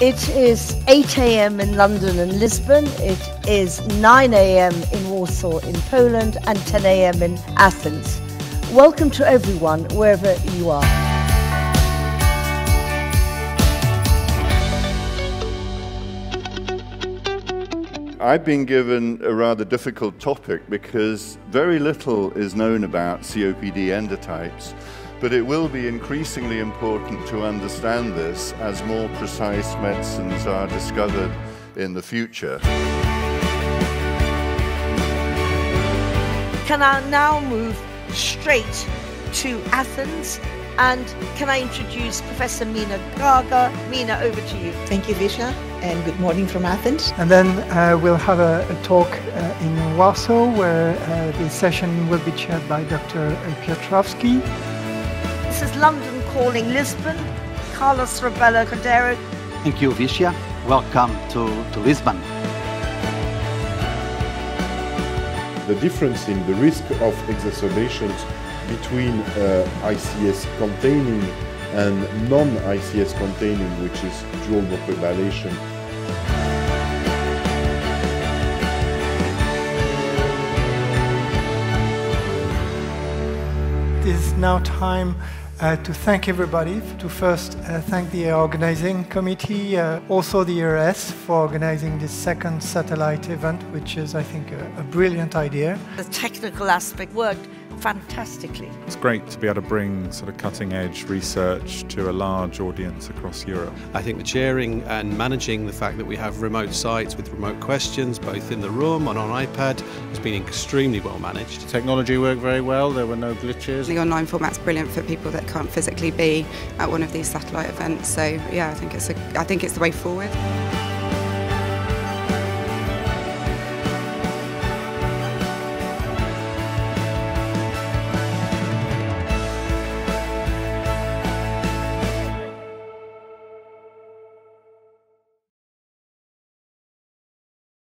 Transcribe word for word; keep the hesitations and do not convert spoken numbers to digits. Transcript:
It is eight a m in London and Lisbon, it is nine a m in Warsaw in Poland and ten a m in Athens. Welcome to everyone, wherever you are. I've been given a rather difficult topic because very little is known about C O P D endotypes. But it will be increasingly important to understand this as more precise medicines are discovered in the future. Can I now move straight to Athens? And can I introduce Professor Mina Gaga? Mina, over to you. Thank you, Visha, and good morning from Athens. And then uh, we'll have a, a talk uh, in Warsaw, where uh, the session will be chaired by Doctor Piotrowski. This is London calling Lisbon, Carlos Rebelo Coderic. Thank you, Vicia. Welcome to, to Lisbon. The difference in the risk of exacerbations between uh, I C S containing and non I C S containing, which is dual bronchodilation. It is now time uh, to thank everybody. To first uh, thank the organizing committee, uh, also the E R S, for organizing this second satellite event, which is, I think, a, a brilliant idea. The technical aspect worked fantastically. It's great to be able to bring sort of cutting-edge research to a large audience across Europe. I think the chairing and managing the fact that we have remote sites with remote questions, both in the room and on iPad, has been extremely well managed. Technology worked very well, there were no glitches. The online format's brilliant for people that can't physically be at one of these satellite events, so yeah, I think it's, a, I think it's the way forward.